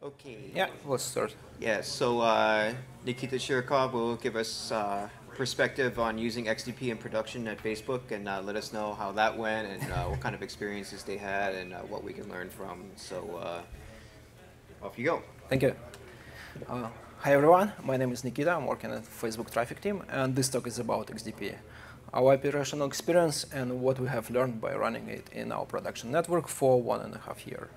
Okay. Yeah, let's start. Yeah, so Nikita Shirokov will give us perspective on using XDP in production at Facebook and let us know how that went and what kind of experiences they had and what we can learn from. So off you go. Thank you. Hi, everyone. My name is Nikita. I'm working at the Facebook traffic team, and this talk is about XDP, our operational experience, and what we have learned by running it in our production network for 1.5 years.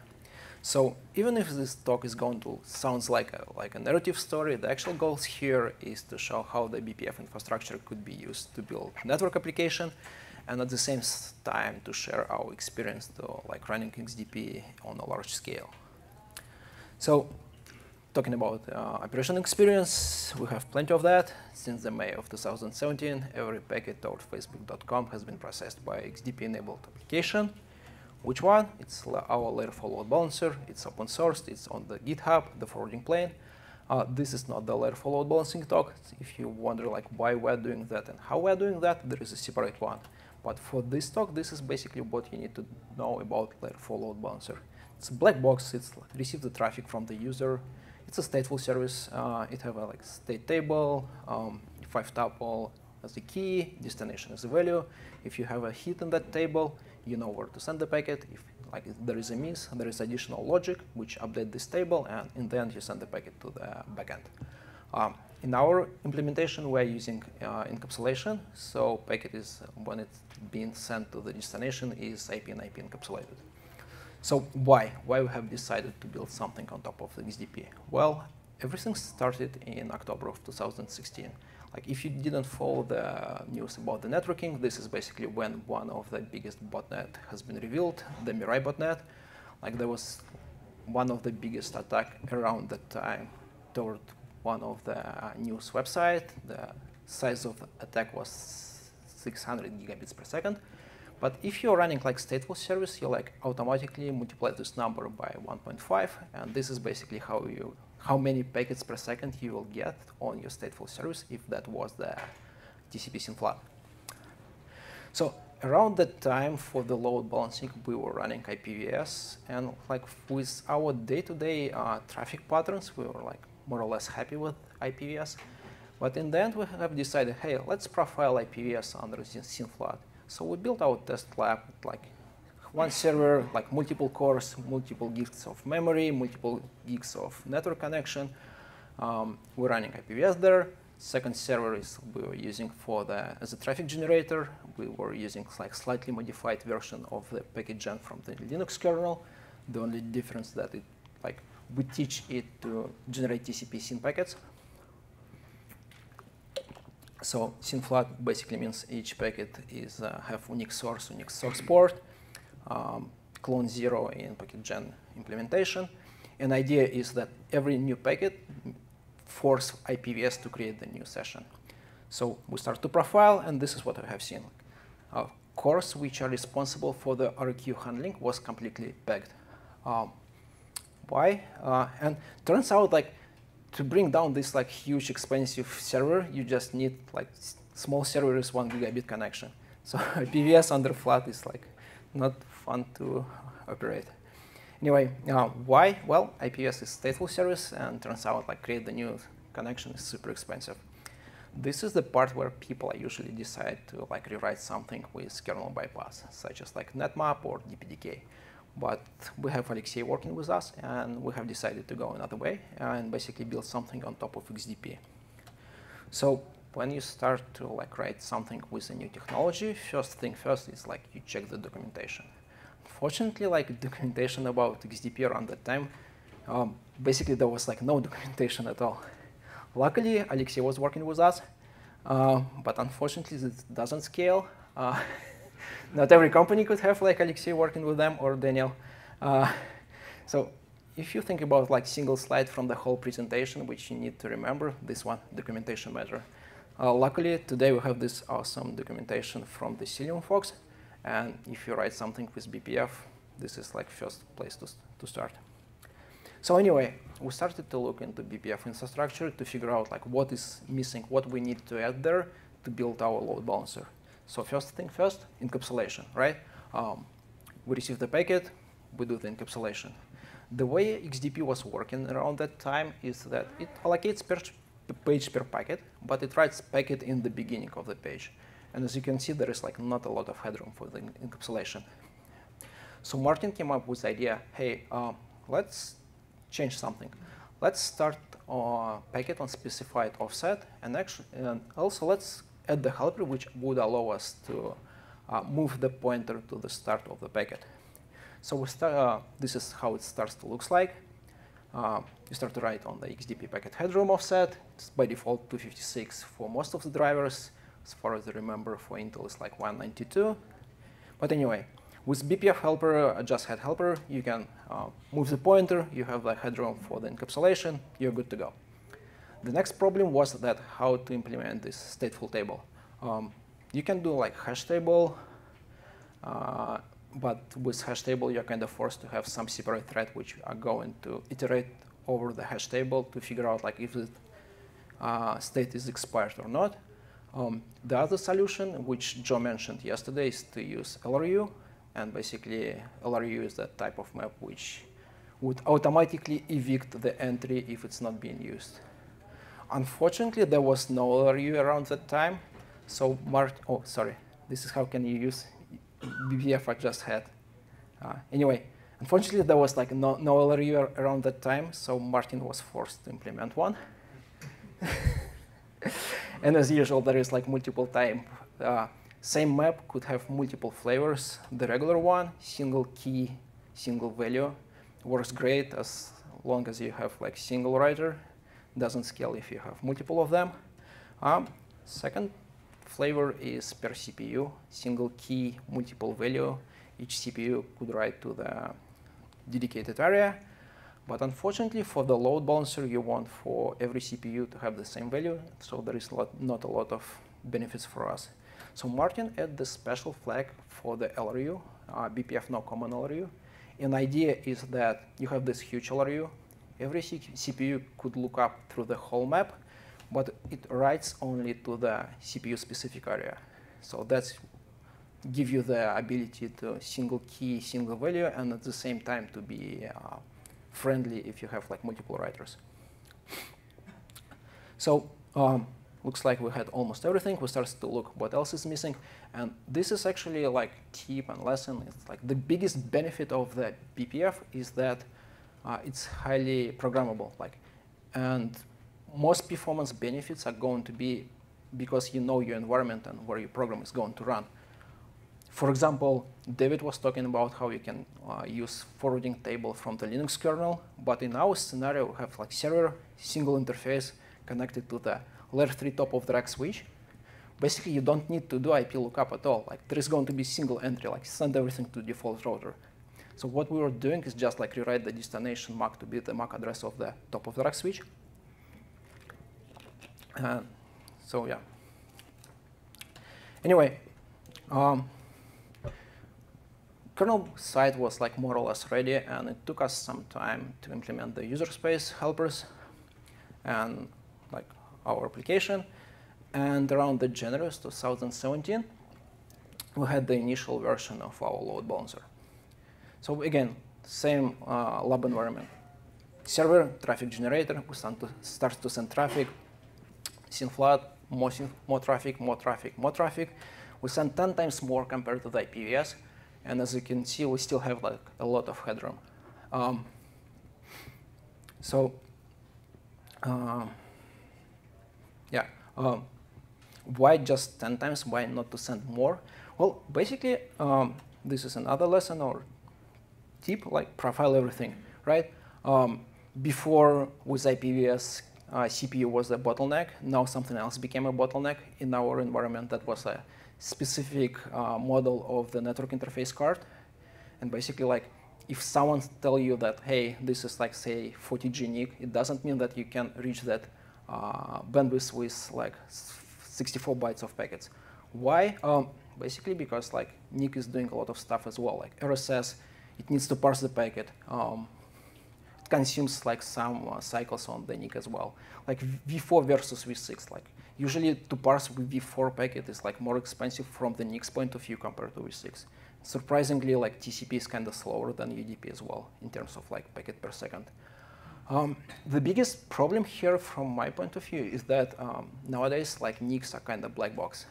So even if this talk is going to sound like a narrative story, the actual goal here is to show how the BPF infrastructure could be used to build network application, and at the same time to share our experience to running XDP on a large scale. So talking about operational experience, we have plenty of that. Since the May of 2017, every packet toward Facebook.com has been processed by XDP-enabled application. Which one? It's our layer 4 load balancer. It's open sourced. It's on the GitHub, the forwarding plane. This is not the layer 4 load balancing talk. If you wonder why we're doing that and how we're doing that, there is a separate one. But for this talk, this is basically what you need to know about layer 4 load balancer. It's a black box. It's receives the traffic from the user. It's a stateful service. It have a state table, 5-tuple as the key, destination as a value. If you have a hit in that table, you know where to send the packet. If there is a miss, there is additional logic which update this table, and in the end you send the packet to the backend. In our implementation, we're using encapsulation. So packet is, when it's being sent to the destination, is IP and IP encapsulated. So why we have decided to build something on top of the XDP? Well, everything started in October of 2016. If you didn't follow the news about the networking, this is basically when one of the biggest botnet has been revealed, the Mirai botnet. There was one of the biggest attack around that time toward one of the news website. The size of the attack was 600 gigabits per second. But if you're running stateful service, you automatically multiply this number by 1.5, and this is basically how many packets per second you will get on your stateful service if that was the TCP SYN flood. So around that time for the load balancing, we were running IPVS, and with our day-to-day traffic patterns, we were more or less happy with IPVS. But in the end, we have decided, hey, let's profile IPVS under SYN flood. So we built our test lab with one server, multiple cores, multiple gigs of memory, multiple gigs of network connection. We're running IPVS there. Second server is we were using as a traffic generator. We were using slightly modified version of the packet gen from the Linux kernel. The only difference that it we teach it to generate TCP SYN packets. So SYN flood basically means each packet is have unique source port. Clone 0 in packet gen implementation. And idea is that every new packet force IPVS to create the new session. So we start to profile, and this is what we have seen. Cores which are responsible for the RQ handling was completely pegged. Why? And turns out to bring down this huge expensive server, you just need small server is 1 gigabit connection. So IPVS under flood is not fun to operate. Anyway, why? Well, IPVS is a stateful service, and turns out create the new connection is super expensive. This is the part where people usually decide to rewrite something with kernel bypass, such as NetMap or DPDK. But we have Alexei working with us, and we have decided to go another way and basically build something on top of XDP. So when you start to write something with a new technology, first thing first is you check the documentation. Unfortunately, documentation about XDP around that time, basically there was no documentation at all. Luckily, Alexei was working with us, but unfortunately this doesn't scale. Not every company could have Alexei working with them or Daniel. So if you think about single slide from the whole presentation, which you need to remember, this one, documentation matter. Luckily, today we have this awesome documentation from the Cilium folks, and if you write something with BPF, this is first place to start. So anyway, we started to look into BPF infrastructure to figure out what is missing, what we need to add there to build our load balancer. So first thing first, encapsulation, right? We receive the packet, we do the encapsulation. The way XDP was working around that time is that it allocates page per packet, but it writes packet in the beginning of the page. And as you can see, there is like not a lot of headroom for the encapsulation. So Martin came up with the idea, hey, let's change something. Let's start a packet on specified offset, and actually, and also let's add the helper, which would allow us to move the pointer to the start of the packet. So we start, this is how it starts to look like. You start to write on the XDP packet headroom offset. It's by default 256 for most of the drivers. As far as I remember, for Intel, it's like 192. But anyway, with bpf helper, adjust head helper, you can move the pointer. You have the headroom for the encapsulation. You're good to go. The next problem was that how to implement this stateful table. You can do like hash table. But with hash table, you're kind of forced to have some separate threads which are going to iterate over the hash table to figure out like if the state is expired or not. The other solution, which Joe mentioned yesterday, is to use LRU. And basically, LRU is that type of map which would automatically evict the entry if it's not being used. Unfortunately, there was no LRU around that time. So this is how can you use bpf_adjust_head. Anyway, unfortunately, there was like no LRU around that time, so Martin was forced to implement one. And as usual, there is like multiple type. Same map could have multiple flavors. The regular one, single key, single value, works great as long as you have like single writer. Doesn't scale if you have multiple of them. Second flavor is per CPU, single key, multiple value. Each CPU could write to the dedicated area. But unfortunately, for the load balancer, you want for every CPU to have the same value. So there is not a lot of benefits for us. So Martin added the special flag for the LRU, BPF no common LRU. An idea is that you have this huge LRU. Every CPU could look up through the whole map, but it writes only to the CPU-specific area. So that's give you the ability to single key, single value, and at the same time to be friendly if you have like multiple writers. So looks like we had almost everything. We started to look what else is missing. And this is actually like tip and lesson. It's like the biggest benefit of the BPF is that it's highly programmable. And most performance benefits are going to be because you know your environment and where your program is going to run. For example, David was talking about how you can use forwarding table from the Linux kernel. But in our scenario, we have like server, single interface connected to the layer 3 top of the rack switch. Basically, you don't need to do IP lookup at all. Like there is going to be single entry, like send everything to default router. So what we were doing is just like rewrite the destination MAC to be the MAC address of the top of the rack switch. So yeah. Anyway, kernel side was like more or less ready, and it took us some time to implement the user space helpers and like our application. And around the January 2017, we had the initial version of our load balancer. So again, same lab environment. Server, traffic generator, we start to send traffic. Synflood, more traffic. We send 10 times more compared to the IPVS. And as you can see, we still have like a lot of headroom. Why just 10 times? Why not to send more? Well, basically, this is another lesson or tip, like profile everything, right? Before with IPVS, CPU was a bottleneck. Now something else became a bottleneck. In our environment, that was a specific model of the network interface card. And basically, like, if someone tells you that, hey, this is like, say, 40G NIC, it doesn't mean that you can reach that bandwidth with like 64 bytes of packets. Why? Basically, because like NIC is doing a lot of stuff as well, like RSS. It needs to parse the packet. Consumes like some cycles on the NIC as well, like V4 versus V6. Like Usually to parse v4 packet is like more expensive from the NIC's point of view compared to v6. Surprisingly, like TCP is kind of slower than UDP as well in terms of like packet per second. The biggest problem here from my point of view is that nowadays like NICs are kind of black box.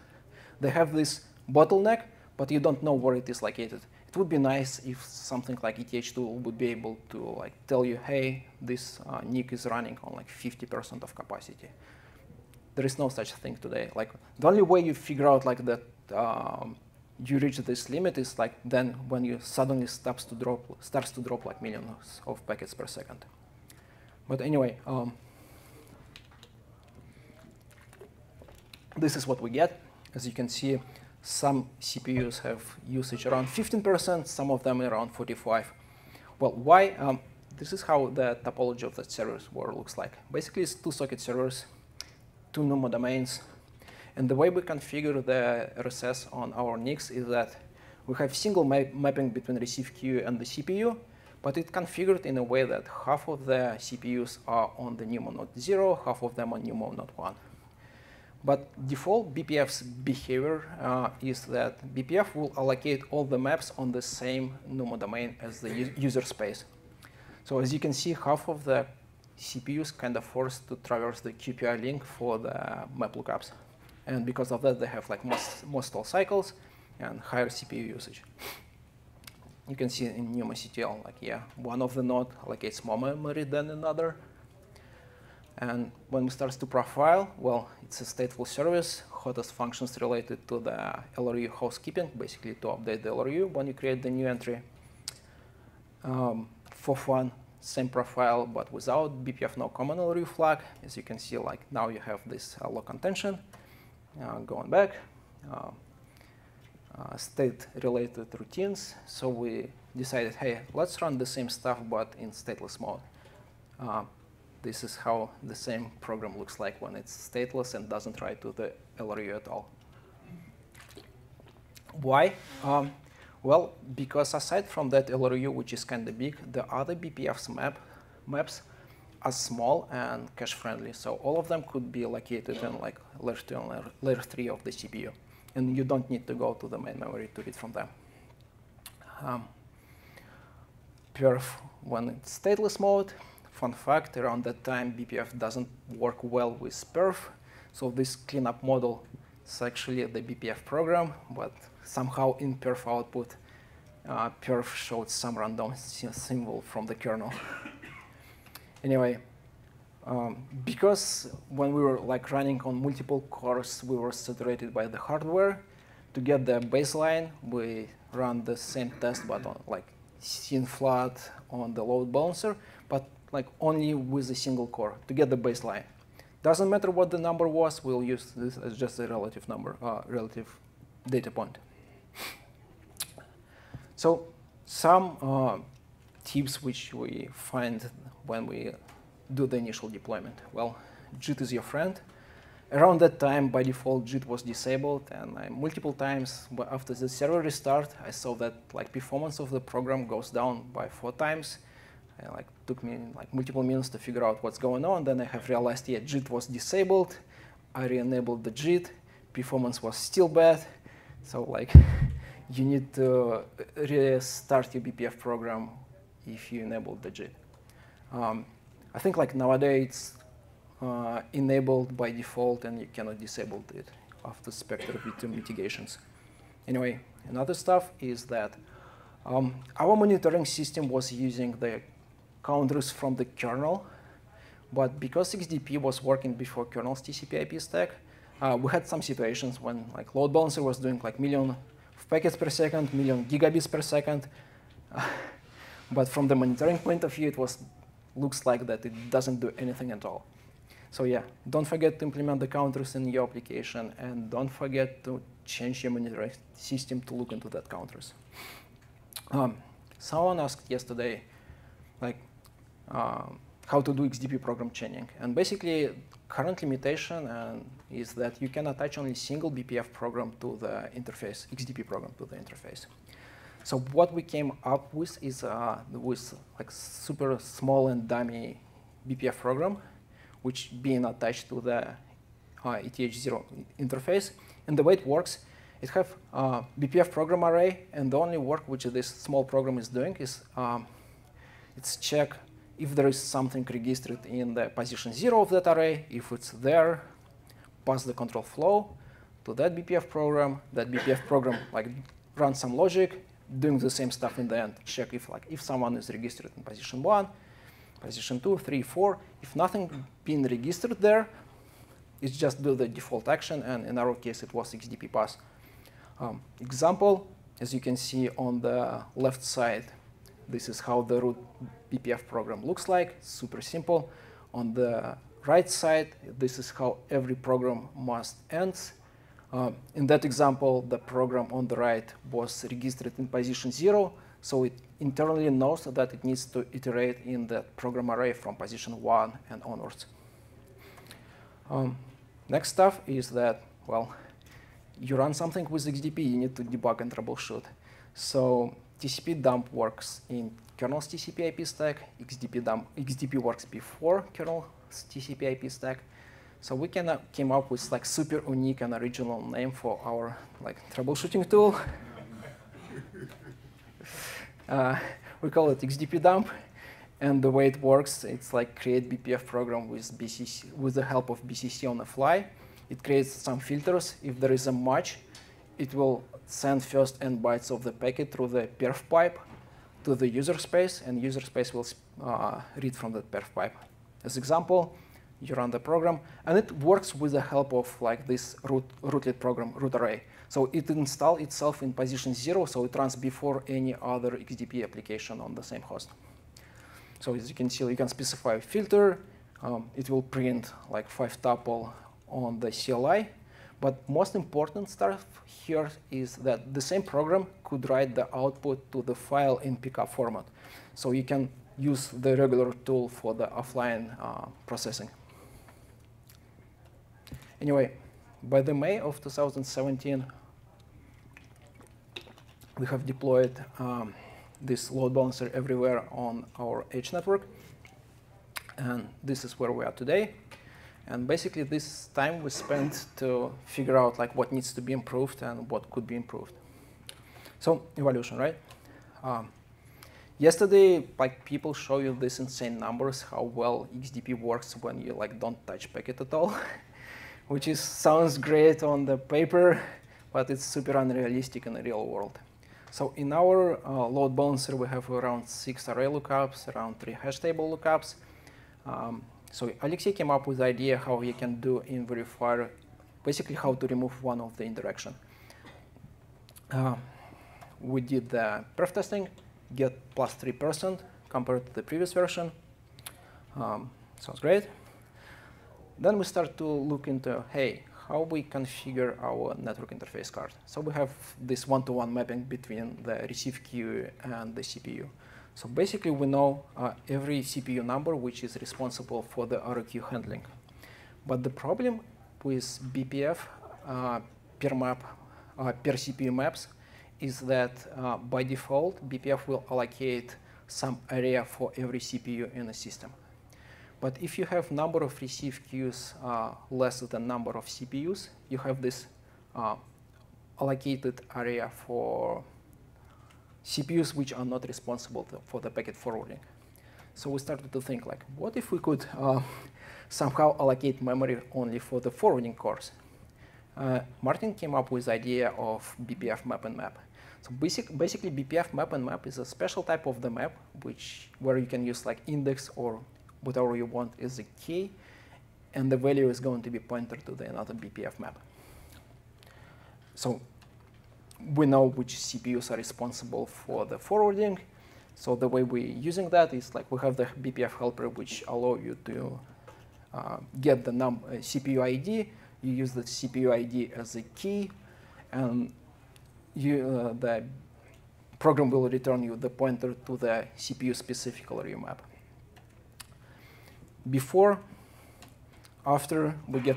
They have this bottleneck, but you don't know where it is located. It would be nice if something like eth2 would be able to like tell you, hey, this NIC is running on like 50% of capacity. There is no such thing today. Like the only way you figure out like that you reach this limit is like then when you suddenly starts to drop like millions of packets per second. But anyway, this is what we get. As you can see, some CPUs have usage around 15%, some of them around 45. Well, why? This is how the topology of the servers were looks like. Basically, it's two socket servers, two NUMA domains. And the way we configure the RSS on our NICs is that we have single mapping between receive queue and the CPU, but it's configured in a way that half of the CPUs are on the NUMA node 0, half of them on NUMA node 1. But default BPF's behavior is that BPF will allocate all the maps on the same NUMA domain as the user space. So as you can see, half of the CPUs kind of forced to traverse the QPI link for the map lookups. And because of that, they have like more stall cycles and higher CPU usage. You can see in NUMA CTL, like, yeah, one of the node allocates more memory than another. And when we start to profile, well, it's a stateful service. Hottest functions related to the LRU housekeeping, basically to update the LRU when you create the new entry. For fun, same profile, but without BPF no common LRU flag. As you can see, like now you have this low contention. Going back, state-related routines. So we decided, hey, let's run the same stuff, but in stateless mode. This is how the same program looks like when it's stateless and doesn't try to the LRU at all. Why? Well, because aside from that LRU, which is kind of big, the other BPF's maps are small and cache-friendly. So all of them could be located in like layer 2 and layer 3 of the CPU. And you don't need to go to the main memory to read from them. Perf when it's stateless mode. Fun fact, around that time, BPF doesn't work well with perf, so this cleanup model is actually the BPF program, but somehow in perf output, perf showed some random symbol from the kernel. Anyway, because when we were like running on multiple cores, we were saturated by the hardware. To get the baseline, we ran the same test, but on like SYN flood on the load balancer, but like only with a single core to get the baseline. Doesn't matter what the number was, we'll use this as just a relative number, relative data point. So some tips which we find when we do the initial deployment. Well, JIT is your friend. Around that time, by default, JIT was disabled, and I, multiple times after the server restart, I saw that like performance of the program goes down by 4 times. It like, took me like multiple minutes to figure out what's going on. Then I have realized, yeah, JIT was disabled. I re-enabled the JIT. Performance was still bad. So like, you need to restart your BPF program if you enabled the JIT. I think like nowadays it's enabled by default, and you cannot disable it after Spectre V2 mitigations. Anyway, another stuff is that our monitoring system was using the counters from the kernel, but because XDP was working before kernel's TCP/IP stack, we had some situations when like load balancer was doing like million packets per second, million gigabits per second. But from the monitoring point of view, it was looks like that it doesn't do anything at all. So yeah, don't forget to implement the counters in your application, and don't forget to change your monitoring system to look into that counters. Someone asked yesterday, like, how to do XDP program chaining. And basically, current limitation is that you can attach only single BPF program to the interface, XDP program to the interface. So what we came up with is with like super small and dummy BPF program, which being attached to the eth0 interface, and the way it works, it have BPF program array, and the only work which this small program is doing is it's check if there is something registered in the position 0 of that array. If it's there, pass the control flow to that BPF program. That BPF program like runs some logic, doing the same stuff in the end. Check if if someone is registered in position 1, position 2, 3, 4. If nothing been registered there, it's just do the default action, and in our case it was XDP pass. Example, as you can see on the left side, this is how the root BPF program looks like, super simple. On the right side, this is how every program must end. In that example, the program on the right was registered in position 0, so it internally knows that it needs to iterate in the program array from position 1 and onwards. Next stuff is that, well, you run something with XDP, you need to debug and troubleshoot. So TCP dump works in kernel's TCP IP stack. XDP works before kernel's TCP IP stack. So we came up with like super unique and original name for our like troubleshooting tool. We call it XDP dump, and the way it works, it's like create BPF program with BCC, with the help of BCC on the fly. It creates some filters. If there is a match, it will send first n bytes of the packet through the perf pipe to the user space, and user space will read from that perf pipe. As example, you run the program, and it works with the help of like this rootlet program, root array. So it installs itself in position 0, so it runs before any other XDP application on the same host. So as you can see, you can specify a filter. It will print like 5 tuples on the CLI, but most important stuff here is that the same program could write the output to the file in pcap format. So you can use the regular tool for the offline processing. Anyway, by the May of 2017, we have deployed this load balancer everywhere on our edge network, and this is where we are today. And basically, this time we spent to figure out like what needs to be improved and what could be improved. So evolution, right? Yesterday, like people show you these insane numbers how well XDP works when you like don't touch packet at all, which is sounds great on the paper, but it's super unrealistic in the real world. So in our load balancer, we have around 6 array lookups, around 3 hash table lookups. So Alexei came up with the idea how you can do in verifier, basically how to remove one of the indirection. We did the perf testing, get +3% compared to the previous version. Sounds great. Then we start to look into, hey, how we configure our network interface card. So we have this one-to-one mapping between the receive queue and the CPU. So basically, we know every CPU number which is responsible for the ROQ handling. But the problem with BPF per CPU maps is that by default, BPF will allocate some area for every CPU in a system. But if you have number of receive queues less than number of CPUs, you have this allocated area for CPUs which are not responsible for the packet forwarding. So we started to think like, what if we could somehow allocate memory only for the forwarding cores? Martin came up with the idea of BPF map and map. So basically BPF map and map is a special type of the map where you can use like index or whatever you want is a key, and the value is going to be pointed to the another BPF map. So we know which CPUs are responsible for the forwarding. So the way we're using that is like we have the BPF helper which allow you to get the CPU ID. You use the CPU ID as a key, and the program will return you the pointer to the CPU-specific LRU map. Before, after, we get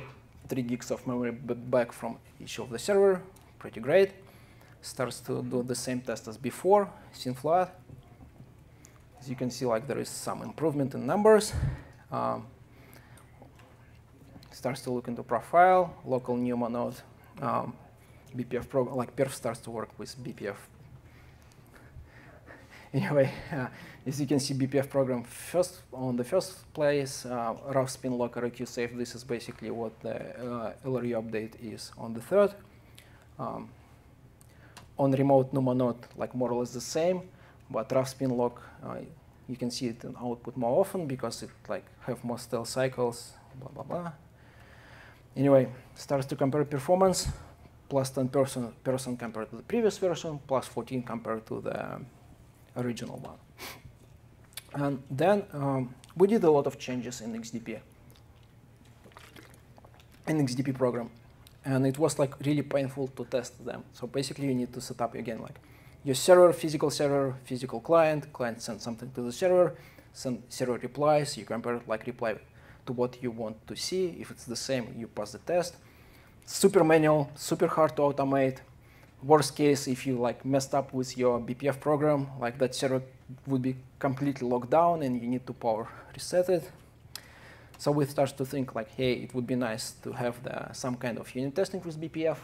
3 gigs of memory back from each of the server. Pretty great. Starts to do the same test as before, synflood. As you can see, like there is some improvement in numbers. starts to look into profile, local NUMA node, BPF prog, like perf starts to work with BPF. Anyway, as you can see, BPF program first on the first place, rough spin locker EQ safe. This is basically what the LRU update is on the third. On remote NUMA node, like more or less the same, but rough spin lock, you can see it in output more often because it like have more stale cycles, blah blah blah. Anyway, starts to compare performance, plus 10% compared to the previous version, plus 14 compared to the original one. And then we did a lot of changes in XDP program, and it was like really painful to test them. So basically you need to set up again like your server, physical client, client sends something to the server, send server replies, you compare like reply to what you want to see. If it's the same, you pass the test. Super manual, super hard to automate. Worst case, if you like messed up with your BPF program, like that server would be completely locked down and you need to power reset it. So we start to think like, hey, it would be nice to have some kind of unit testing with BPF.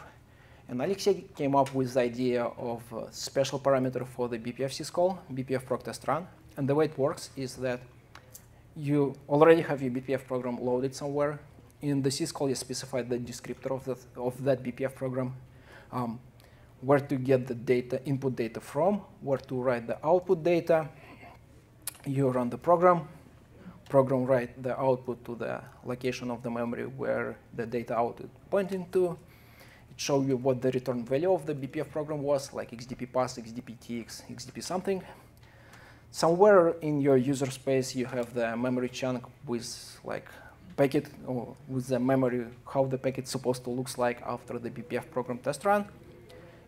And Alexei came up with the idea of a special parameter for the BPF syscall, bpf_prog_test_run. And the way it works is that you already have your BPF program loaded somewhere. In the syscall, you specify the descriptor of that BPF program. Where to get the data, input data from, where to write the output data. You run the program write the output to the location of the memory where the data output pointing to. It shows you what the return value of the BPF program was, like XDP pass, XDP TX, XDP something. Somewhere in your user space, you have the memory chunk with like packet, or with the memory, how the packet's supposed to look like after the BPF program test run.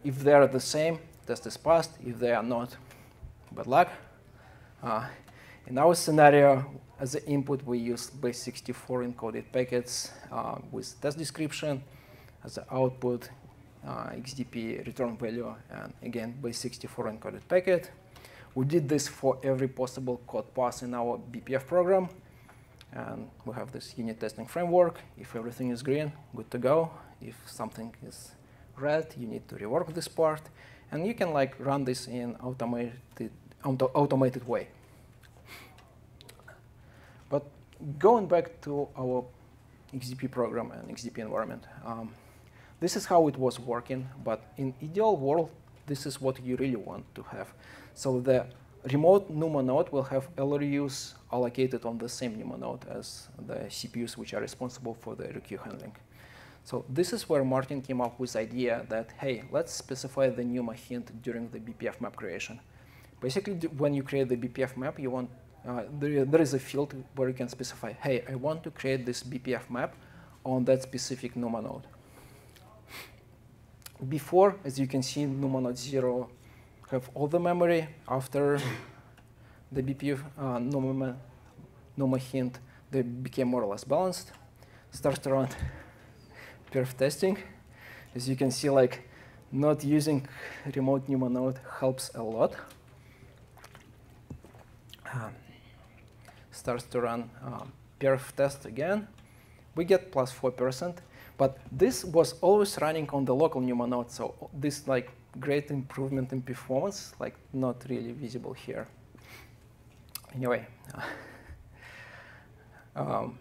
If they are the same, test is passed. If they are not, bad luck. In our scenario, as an input, we use base64 encoded packets with test description. As an output, XDP return value, and again, base64 encoded packet. We did this for every possible code pass in our BPF program. And we have this unit testing framework. If everything is green, good to go. If something is red, you need to rework this part, and you can like run this in automated way. But going back to our XDP program and XDP environment, this is how it was working, but in ideal world, this is what you really want to have. So the remote NUMA node will have LRUs allocated on the same NUMA node as the CPUs which are responsible for the RQ handling. So this is where Martin came up with the idea that, hey, let's specify the NUMA hint during the BPF map creation. Basically, when you create the BPF map, you want there is a field where you can specify, hey, I want to create this BPF map on that specific NUMA node. Before, as you can see, NUMA node 0 have all the memory. After the BPF NUMA hint, they became more or less balanced. Starts to run perf testing. As you can see, like not using remote NUMA node helps a lot. Starts to run perf test again. We get plus 4%, but this was always running on the local NUMA node, so this like great improvement in performance, like not really visible here. Anyway, so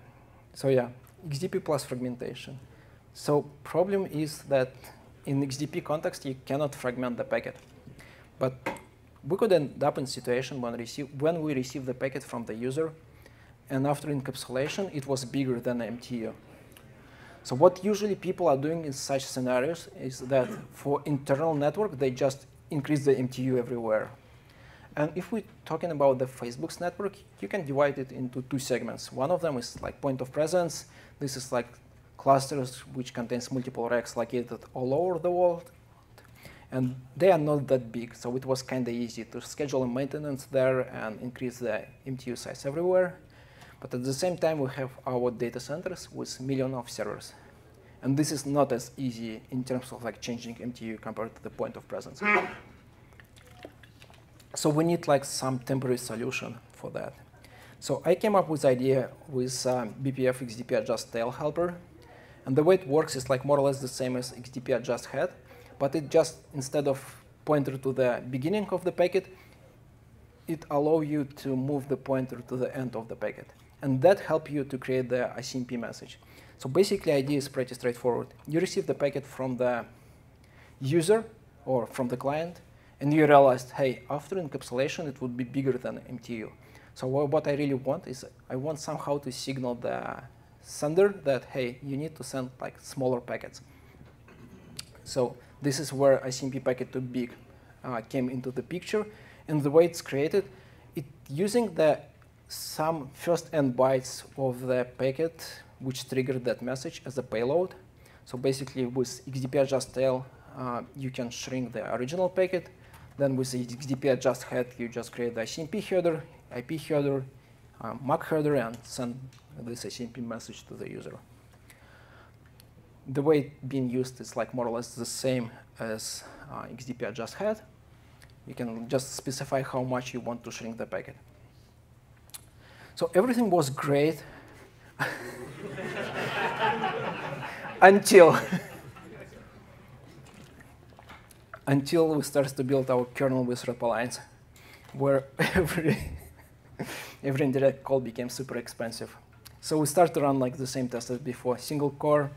yeah, XDP plus fragmentation. So problem is that in XDP context, you cannot fragment the packet. But we could end up in situation when we receive the packet from the user, and after encapsulation, it was bigger than MTU. So what usually people are doing in such scenarios is that for internal network, they just increase the MTU everywhere. And if we're talking about the Facebook's network, you can divide it into two segments. One of them is like point of presence. This is like clusters which contains multiple racks located all over the world, and they are not that big, so it was kind of easy to schedule a maintenance there and increase the MTU size everywhere. But at the same time, we have our data centers with millions of servers, and this is not as easy in terms of like changing MTU compared to the point of presence. So we need like some temporary solution for that. So I came up with the idea with bpf_adjust_tail helper. And the way it works is like more or less the same as XDP adjust head, but it just, instead of pointer to the beginning of the packet, it allows you to move the pointer to the end of the packet. And that helps you to create the ICMP message. So basically, idea is pretty straightforward. You receive the packet from the user or from the client, and you realized, hey, after encapsulation, it would be bigger than MTU. So what I really want is I want somehow to signal the sender that, hey, you need to send like smaller packets. So this is where ICMP packet too big came into the picture. And the way it's created, it using the some first n bytes of the packet which triggered that message as a payload. So basically, with XDP adjust tail, you can shrink the original packet. Then with XDP adjust head, you just create the ICMP header, IP header, MAC header, and send this ICMP message to the user. The way it's being used is like more or less the same as XDP adjust head. You can just specify how much you want to shrink the packet. So everything was great until we started to build our kernel with REPL lines, where every indirect call became super expensive. So we started to run like the same test as before: single core,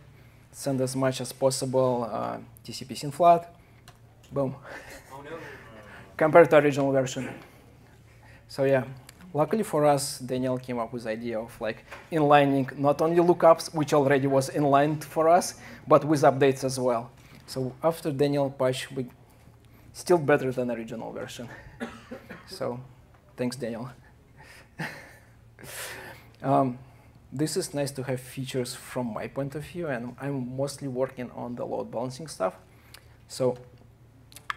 send as much as possible, TCP SYN flood, boom. Oh, no. Compared to original version. So yeah, luckily for us, Daniel came up with the idea of like inlining not only lookups, which already was inlined for us, but with updates as well. So after Daniel patch, we still better than original version. So thanks, Daniel. This is nice to have features from my point of view, and I'm mostly working on the load balancing stuff. So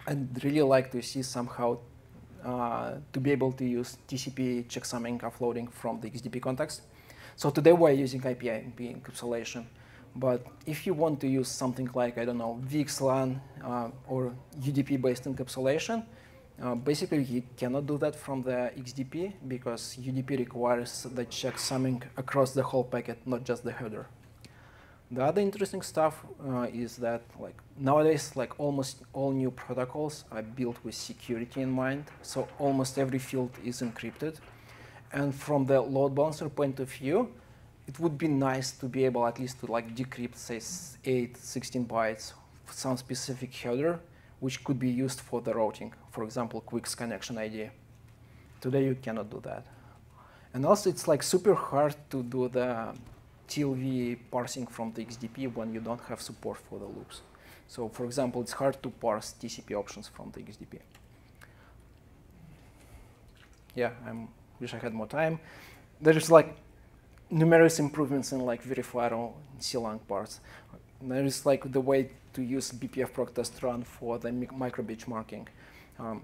I'd really like to see somehow to be able to use TCP checksumming offloading from the XDP context. So today we're using IPIMP encapsulation. But if you want to use something like, I don't know, VXLAN or UDP-based encapsulation, basically you cannot do that from the XDP because UDP requires the checksumming across the whole packet, not just the header. The other interesting stuff is that like nowadays, like almost all new protocols are built with security in mind. So almost every field is encrypted. And from the load balancer point of view, it would be nice to be able at least to like decrypt, say, 8, 16 bytes of some specific header, which could be used for the routing. For example, Quick's connection ID. Today you cannot do that. And also it's like super hard to do the TLV parsing from the XDP when you don't have support for the loops. So for example, it's hard to parse TCP options from the XDP. Yeah, I wish I had more time. There's like numerous improvements in like verifier or CLang parts. There is like the way to use bpf_prog_test_run for the micro benchmarking.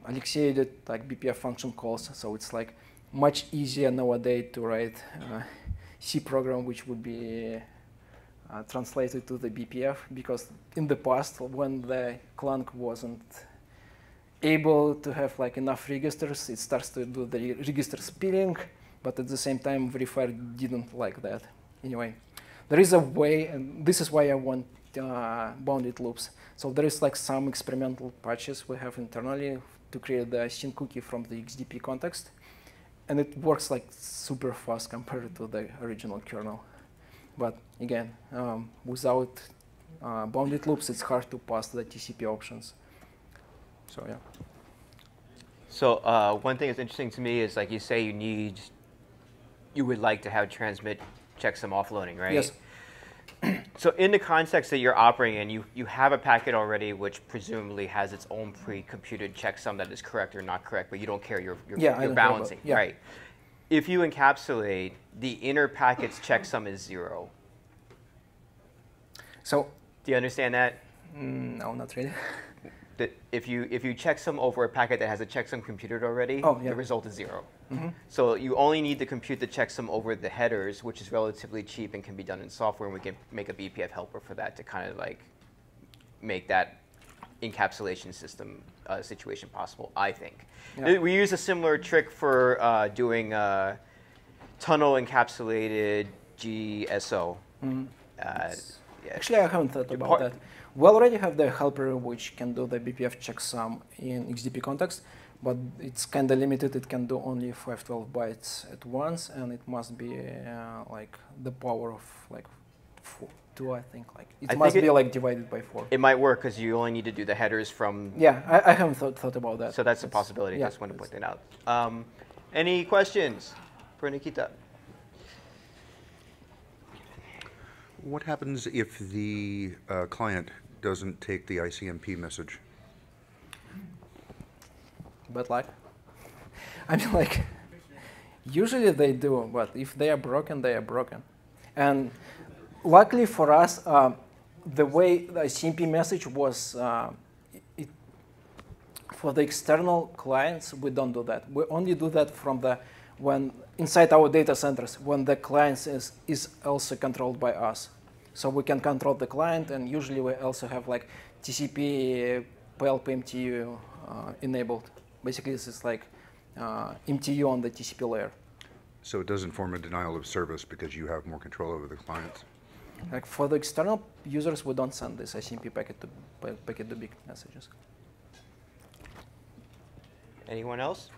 Alexei did like bpf function calls, so it's like much easier nowadays to write C program, which would be translated to the BPF, because in the past, when the Clang wasn't able to have like enough registers, it starts to do the register spilling, but at the same time, verifier didn't like that. Anyway, there is a way, and this is why I want bounded loops. So there is like some experimental patches we have internally to create the SYN cookie from the XDP context. And it works like super fast compared to the original kernel. But again, without bounded loops, it's hard to pass the TCP options. So yeah. So one thing that's interesting to me is like you say you would like to have transmit checksum offloading, right? Yes. So in the context that you're operating in, you have a packet already which presumably has its own pre-computed checksum that is correct or not correct, but you don't care, you're balancing, yeah. Right? If you encapsulate, the inner packet's checksum is 0. So do you understand that? No, not really. That if you checksum over a packet that has a checksum computed already, oh, yeah, the result is 0. Mm-hmm. So you only need to compute the checksum over the headers, which is relatively cheap and can be done in software, and we can make a BPF helper for that to kind of like make that encapsulation system situation possible, I think. Yeah. We use a similar trick for doing tunnel encapsulated GSO. Mm-hmm. Actually, I haven't thought about that. We already have the helper which can do the BPF checksum in XDP context, but it's kind of limited. It can do only 512 bytes at once, and it must be like the power of like 4.2, I think. Like it must be like divided by 4. It might work because you only need to do the headers from. Yeah, I haven't thought about that. So that's a possibility. Yeah, I just want to point that out. Any questions for Nikita? What happens if the client doesn't take the ICMP message? Bad luck. I mean, like, usually they do, but if they are broken, they are broken. And luckily for us, the way the ICMP message was, for the external clients, we don't do that. We only do that from the when inside our data centers, when the client is also controlled by us. So we can control the client, and usually we also have like TCP, PLP, MTU enabled. Basically, this is like MTU on the TCP layer. So it doesn't form a denial of service because you have more control over the client? Like for the external users, we don't send this ICMP packet to big messages. Anyone else?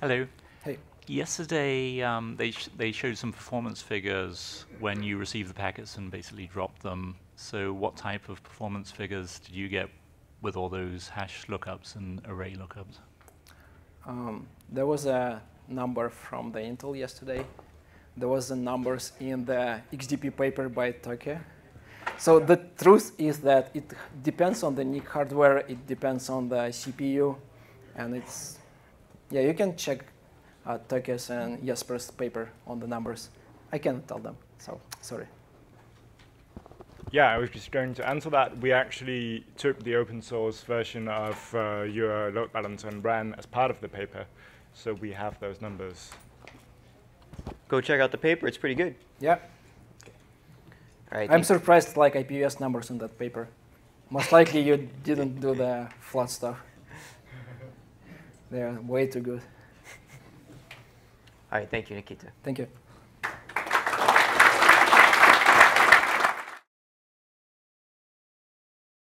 Hello. Hey. Yesterday, they showed some performance figures when you received the packets and basically dropped them. So what type of performance figures did you get with all those hash lookups and array lookups? There was a number from the Intel yesterday. There was the numbers in the XDP paper by Tokyo. So the truth is that it depends on the NIC hardware. It depends on the CPU, and it's. Yeah, you can check Tokyo's and Jasper's paper on the numbers. I can't tell them, so sorry. Yeah, I was just going to answer that. We actually took the open source version of your load balancer and ran as part of the paper, so we have those numbers. Go check out the paper. It's pretty good. Yeah. All right, I'm surprised like IPVS numbers in that paper. Most likely you didn't do the flat stuff. They're way too good. All right, thank you, Nikita. Thank you.